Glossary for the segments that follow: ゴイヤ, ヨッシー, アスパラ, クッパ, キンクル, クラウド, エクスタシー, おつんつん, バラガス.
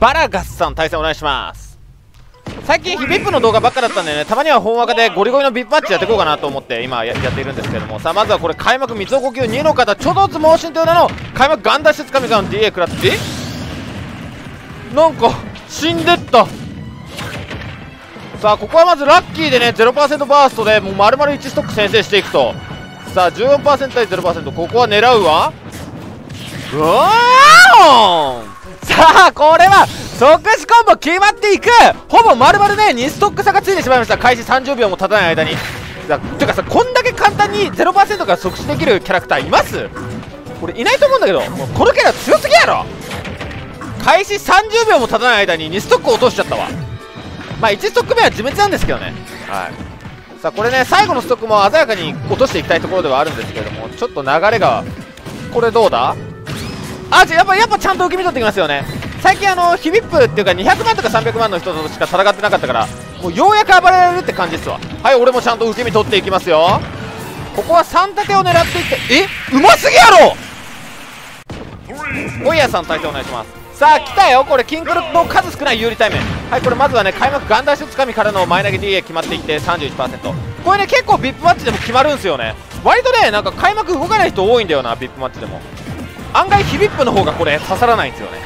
バラガスさん対戦お願いします。最近ヒビップの動画ばっかだったんでね、たまには本若でゴリゴリのビップマッチやっていこうかなと思って今やっているんですけども、さあまずはこれ開幕水を呼吸2の方ちょどつ猛進という名の開幕ガンダッシュつかみさん DA 食らって、なんか死んでった。さあここはまずラッキーでね 0% バーストでもう丸々1ストック先制していくと。さあ 14% 対 0%、 ここは狙うわ。うわー、さあこれは即死コンボ決まっていく。ほぼ丸々ね2ストック差がついてしまいました。開始30秒も経たない間に。てかさ、こんだけ簡単に 0% から即死できるキャラクターいます？これいないと思うんだけど、もうこのキャラ強すぎやろ。開始30秒も経たない間に2ストック落としちゃったわ。まあ1ストック目は自滅なんですけどね。はい、さあこれね最後のストックも鮮やかに落としていきたいところではあるんですけれども、ちょっと流れがこれどうだ。あ、やっぱちゃんと受け身取ってきますよね。最近ヒビップっていうか200万とか300万の人としか戦ってなかったから、もうようやく暴れられるって感じですわ。はい、俺もちゃんと受け身取っていきますよ。ここは3盾を狙っていって、えうますぎやろ。ゴイヤさん対戦お願いします。さあ来たよ、これキンクルの数少ない有利対面。はい、これまずはね開幕ガンダッシュつかみからの前投げ DA 決まっていって 31%。 これね結構 VIP マッチでも決まるんですよね。割とねなんか開幕動かない人多いんだよな、 VIP マッチでも。案外ヒビップの方がこれ刺さらないんですよね。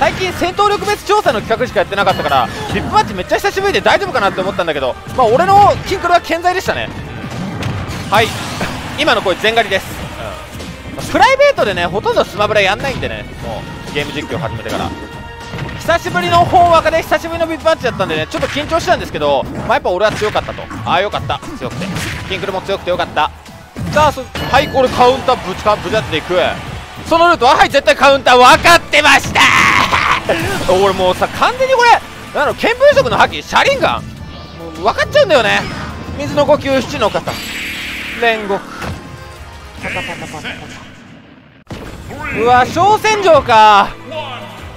最近戦闘力別調査の企画しかやってなかったから VIP マッチめっちゃ久しぶりで大丈夫かなって思ったんだけど、まあ俺のキンクルは健在でしたね。はい、今の声全狩りです。プライベートでねほとんどスマブラやんないんでね、もうゲーム実況始めてから久しぶりの本若で久しぶりのビッグマッチだったんでね、ちょっと緊張したんですけど、まあ、やっぱ俺は強かったと。ああよかった、強くてキンクルも強くてよかった。さあはい、これカウンターぶちゃっていくそのルートは、はい絶対カウンター分かってました俺もうさ完全にこれ見聞色の覇気シャリンガン分かっちゃうんだよね。水の呼吸7の方煉獄パタパタパタパタ、うわ小戦場か。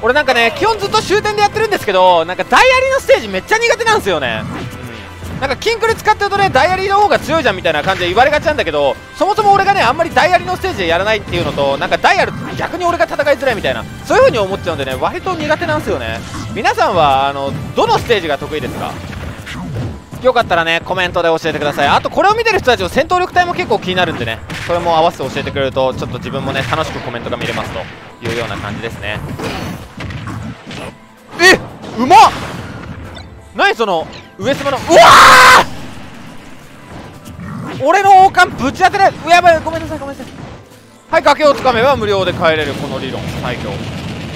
俺なんかね基本ずっと終点でやってるんですけど、なんかダイアリーのステージめっちゃ苦手なんですよね。なんかキンクル使ってるとねダイアリーの方が強いじゃんみたいな感じで言われがちなんだけど、そもそも俺がねあんまりダイアリーのステージでやらないっていうのと、なんかダイアル逆に俺が戦いづらいみたいな、そういう風に思っちゃうんでね割と苦手なんですよね。皆さんはどのステージが得意ですか？よかったらねコメントで教えてください。あとこれを見てる人たちの戦闘力帯も結構気になるんでね、それも合わせて教えてくれるとちょっと自分もね楽しくコメントが見れますというような感じですね。えっうまっ、何その上様の、うわー俺の王冠ぶち当てられ、やばいごめんなさいごめんなさい。はい、崖をつかめば無料で帰れるこの理論最強。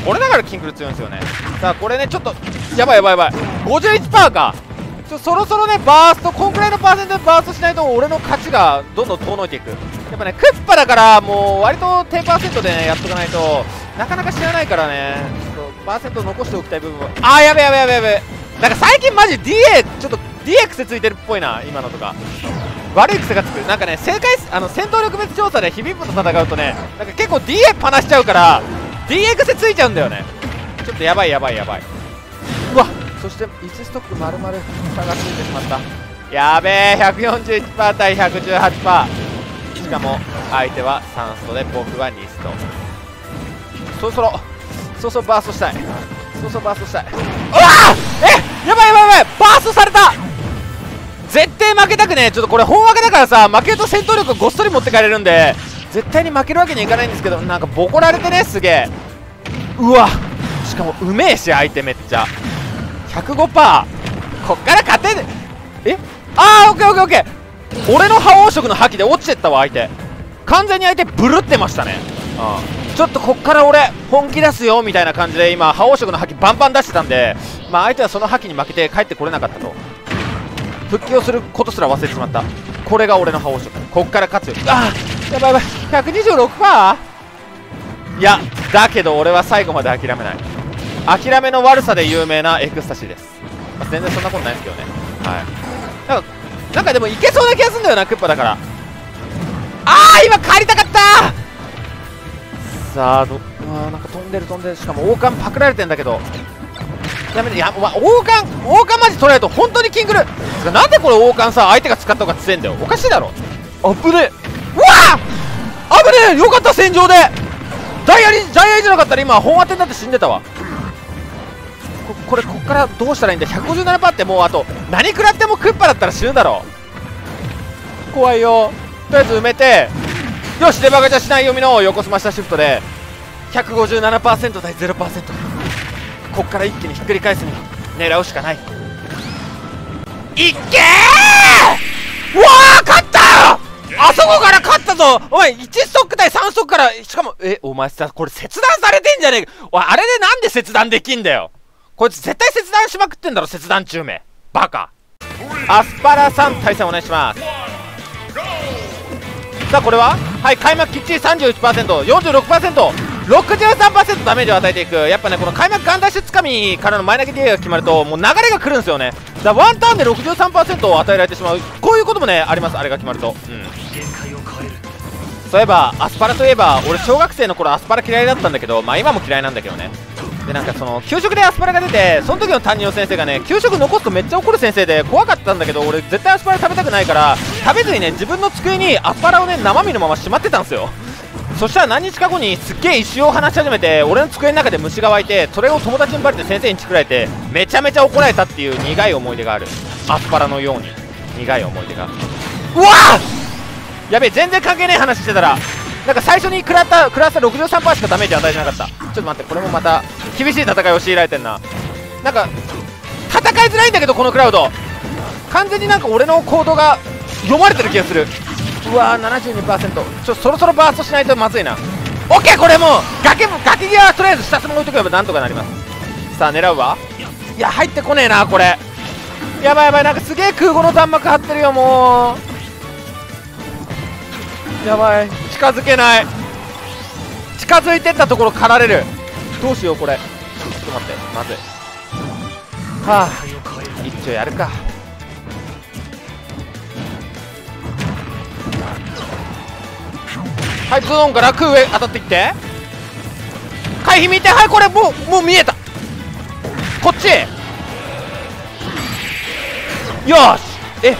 俺だからキンクル強いんですよね。さあこれねちょっとやばい 51% か。そろそろねバースト、こんくらいのパーセントでバーストしないと俺の勝ちがどんどん遠のいていく。やっぱねクッパだからもう割と低パーセントでねやっとかないとなかなか知らないからね、ちょっとパーセント残しておきたい部分は。あーやべなんか最近マジ DA ちょっと DA 癖ついてるっぽいな、今のとか悪い癖がつく。なんかね正解戦闘力別調査でヒビップと戦うとねなんか結構 DA パナしちゃうから DA 癖ついちゃうんだよね。ちょっとやばい。うわ、そして1ストック丸々差がついてしまった。やべえ 141% 対 118%、 しかも相手は3ストで僕は2スト。そろそろバーストしたい、うわー、えやばいバーストされた。絶対負けたくねえ。ちょっとこれ本分けだからさ、負けると戦闘力をごっそり持ってかれるんで絶対に負けるわけにいかないんですけど、なんかボコられてね、すげえ。うわ、しかもうめえし相手めっちゃ105%、 こっから勝てねえ。ああオッケー、俺の覇王色の覇気で落ちてったわ相手。完全に相手ブルってましたね。ちょっとこっから俺本気出すよみたいな感じで今覇王色の覇気バン出してたんで、まあ相手はその覇気に負けて帰ってこれなかったと。復帰をすることすら忘れてしまった。これが俺の覇王色、こっから勝つよ。ああやばい 126%。 いやだけど俺は最後まで諦めない、諦めの悪さで有名なエクスタシーです。まあ、全然そんなことないですけどね。はい、なんかでもいけそうな気がするんだよなクッパだから。あー今帰りたかったー。さあなんか飛んでる、しかも王冠パクられてんだけどやめて。お前王冠マジ取られると本当にキングルなんで。これ王冠さ相手が使った方が強いんだよ、おかしいだろ。危ねえ、うわー危ねえ、よかった戦場でダイヤリーじゃなかったら今本当てになって死んでたわ。これこっからどうしたらいいんだ。 157% ってもうあと何食らってもクッパだったら死ぬだろう。怖いよ。とりあえず埋めて、よし、デバガチャしない読みの横スマしたシフトで 157% 対 0%、 こっから一気にひっくり返すには狙うしかない。いっけー。うわー、勝った。あそこから勝ったぞお前。1ストック対3ストックから、しかもお前さ、これ切断されてんじゃねえかおい。あれでなんで切断できんだよこいつ。絶対切断しまくってんだろ、切断中名バカ。アスパラさん対戦お願いします。さあこれははい、開幕きっちり 31%46%63% ダメージを与えていく。やっぱね、この開幕ガンダッシュつかみからの前投げ DA が決まるともう流れが来るんですよね。だからワンターンで 63% を与えられてしまう、こういうこともねあります。あれが決まると、そういえばアスパラといえば俺小学生の頃アスパラ嫌いだったんだけど、まあ今も嫌いなんだけどね。でなんかその給食でアスパラが出て、その時の担任の先生がね、給食残すとめっちゃ怒る先生で怖かったんだけど、俺絶対アスパラ食べたくないから食べずにね、自分の机にアスパラをね生身のまましまってたんですよ。そしたら何日か後にすっげえ石を放し始めて、俺の机の中で虫が湧いて、それを友達にバレて先生にチクられてめちゃめちゃ怒られたっていう苦い思い出がある。アスパラのように苦い思い出が。うわっ、やべえ、全然関係ない話してたら、なんか最初に食らった 63% しかダメージ与えてなかった。ちょっと待って、これもまた厳しい戦いを強いられてんな。なんか戦いづらいんだけど、このクラウド完全になんか俺の行動が読まれてる気がする。うわー 72% そろそろバーストしないとまずいな。オッケー、これもう崖際はとりあえず下積み置いとけばなんとかなります。さあ狙うわ。いや入ってこねえなこれ。やばいやばい、なんかすげえ空母の弾幕張ってるよ。もうやばい、近づけない。近づいてったところ狩られる。どうしようこれ。ちょっと待って、まずい。はあ一応やるか。はい、ゾーンから空へ当たってきて回避見て、はいこれもう見えた。こっちよし。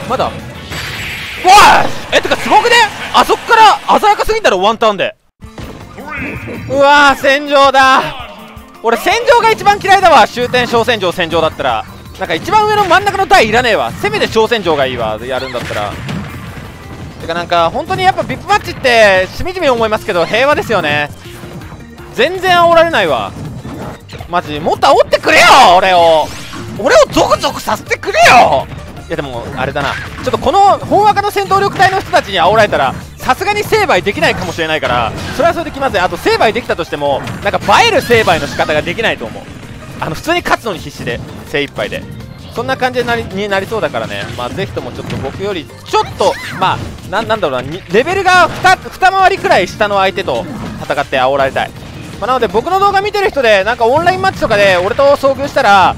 まだわーてかすごくね、あそこから鮮やかすぎんだろワンターンで。うわー、戦場だ。俺戦場が一番嫌いだわ。終点小戦場、戦場だったらなんか一番上の真ん中の台いらねえわ。せめて小戦場がいいわ、やるんだったら。てかなんか本当にやっぱビップマッチってしみじみ思いますけど平和ですよね。全然煽られないわマジ。もっと煽ってくれよ俺をゾクゾクさせてくれよ。いやでもあれだな、ちょっとこの本赤の戦闘力隊の人たちに煽られたらさすがに成敗できないかもしれないから、それはそれできません。あと成敗できたとしてもなんか映える成敗の仕方ができないと思う。普通に勝つのに必死で精一杯で、そんな感じになりそうだからね。まあぜひともちょっと僕よりちょっとまあなんだろうな、レベルが 2回りくらい下の相手と戦って煽られたい。なので僕の動画見てる人でなんかオンラインマッチとかで俺と遭遇したら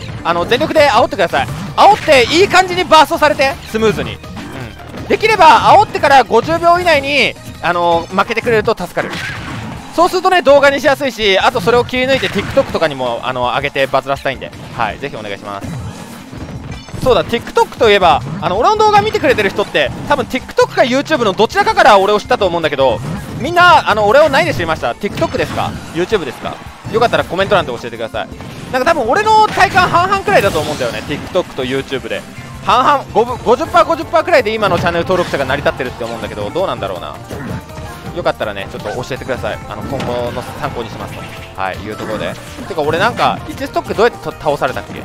全力で煽ってください。煽っていい感じにバーストされてスムーズに、できれば煽ってから50秒以内に負けてくれると助かる。そうするとね動画にしやすいし、あとそれを切り抜いて TikTok とかにも上げてバズらせたいんで、はいぜひお願いします。そうだ、 TikTok といえば俺の動画見てくれてる人って多分 TikTok か YouTube のどちらかから俺を知ったと思うんだけど、みんな俺を何で知りました？ TikTok ですか YouTube ですか？よかったらコメント欄で教えてください。なんか多分俺の体感半々くらいだと思うんだよね、 TikTok と YouTube で半々 50%50% くらいで今のチャンネル登録者が成り立ってるって思うんだけど、どうなんだろうな。よかったらねちょっと教えてください。今後の参考にしますと、はいいうところで。てか俺なんか1ストックどうやって倒されたっけ、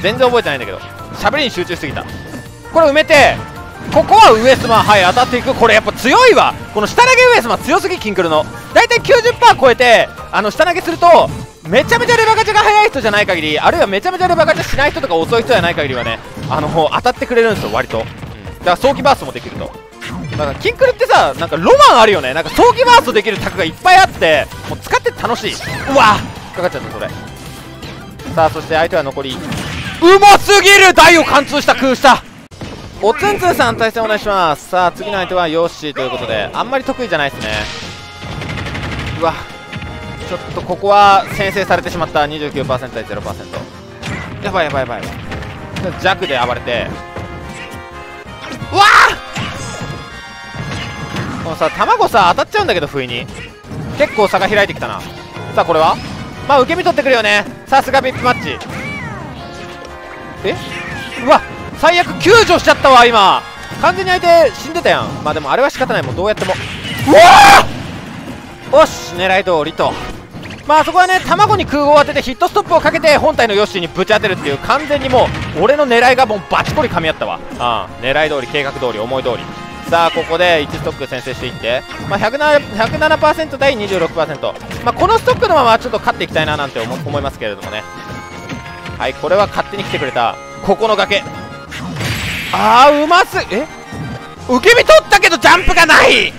全然覚えてないんだけど喋りに集中しすぎた。これ埋めて、ここはウエスマン、はい当たっていく。これやっぱ強いわこの下投げウエスマン、強すぎ。キンクルの大体 90% 超えて下投げするとめちゃめちゃレバガチャが速い人じゃない限り、あるいはめちゃめちゃレバガチャしない人とか遅い人じゃない限りはね当たってくれるんですよ割と、だから早期バーストもできると。だからキンクルってさ、なんかロマンあるよね。なんか早期バーストできるタクがいっぱいあってもう使って楽しい。うわっかかっちゃったそれ。さあそして相手は残りうますぎる。台を貫通した、空したおつんつんさん対戦お願いします。さあ次の相手はヨッシーということで、あんまり得意じゃないですね。うわちょっとここは先制されてしまった。 29% 対 0%、 やばいやばいやばい。弱で暴れて、うわっこのさ卵さ当たっちゃうんだけど、不意に結構差が開いてきたな。さあこれはまあ受け身取ってくるよね、さすがビップマッチ。え、うわ、最悪救助しちゃったわ。今完全に相手死んでたやん。まあでもあれは仕方ない、もうどうやっても。うわよし、狙い通りと。まあそこはね、卵に空砲を当ててヒットストップをかけて本体のヨッシーにぶち当てるっていう、完全にもう俺の狙いがもうバチコリ噛み合ったわ。狙い通り、計画通り、思い通り。さあここで1ストック先制していって、まあ、107% 対 26%、まあ、このストックのままちょっと勝っていきたいななんて思いますけれどもね。はい、これは勝手に来てくれたここの崖。あー、うますえ、受け身取ったけどジャンプがない。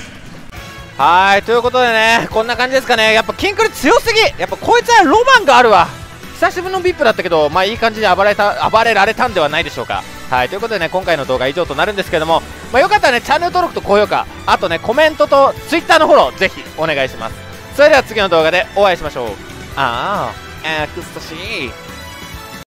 はい、ということでね、こんな感じですかね。やっぱキンクル強すぎ。やっぱこいつはロマンがあるわ。久しぶりの VIP だったけど、まあいい感じに暴れられたんではないでしょうか。はい、ということでね、今回の動画以上となるんですけども、まあ、よかったらね、チャンネル登録と高評価、あとね、コメントと Twitter のフォロー、ぜひお願いします。それでは次の動画でお会いしましょう。エクスタシー。